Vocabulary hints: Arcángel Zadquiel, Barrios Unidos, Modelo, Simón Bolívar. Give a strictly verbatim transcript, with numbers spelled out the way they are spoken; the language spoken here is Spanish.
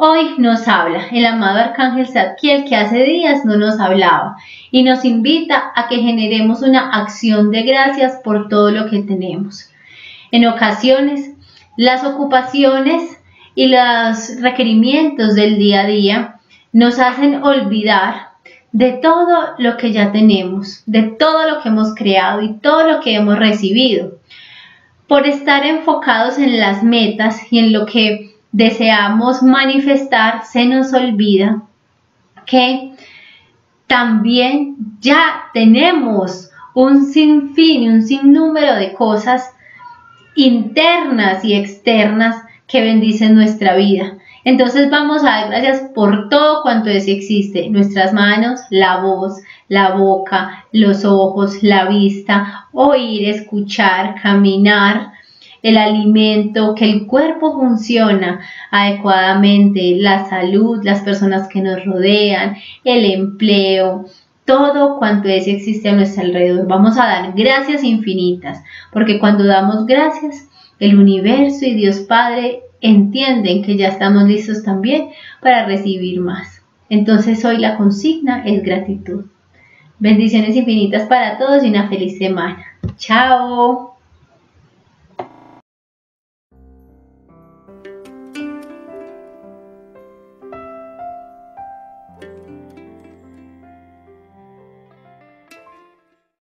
Hoy nos habla el amado Arcángel Zadquiel, que hace días no nos hablaba, y nos invita a que generemos una acción de gracias por todo lo que tenemos. En ocasiones, las ocupaciones y los requerimientos del día a día nos hacen olvidar de todo lo que ya tenemos, de todo lo que hemos creado y todo lo que hemos recibido. Por estar enfocados en las metas y en lo que deseamos manifestar, se nos olvida que también ya tenemos un sinfín, un sinnúmero de cosas internas y externas que bendicen nuestra vida. Entonces vamos a dar gracias por todo cuanto es existe, nuestras manos, la voz, la boca, los ojos, la vista, oír, escuchar, caminar, el alimento, que el cuerpo funciona adecuadamente, la salud, las personas que nos rodean, el empleo, todo cuanto es existe a nuestro alrededor. Vamos a dar gracias infinitas, porque cuando damos gracias, el universo y Dios Padre entienden que ya estamos listos también para recibir más. Entonces hoy la consigna es gratitud. Bendiciones infinitas para todos y una feliz semana. ¡Chao!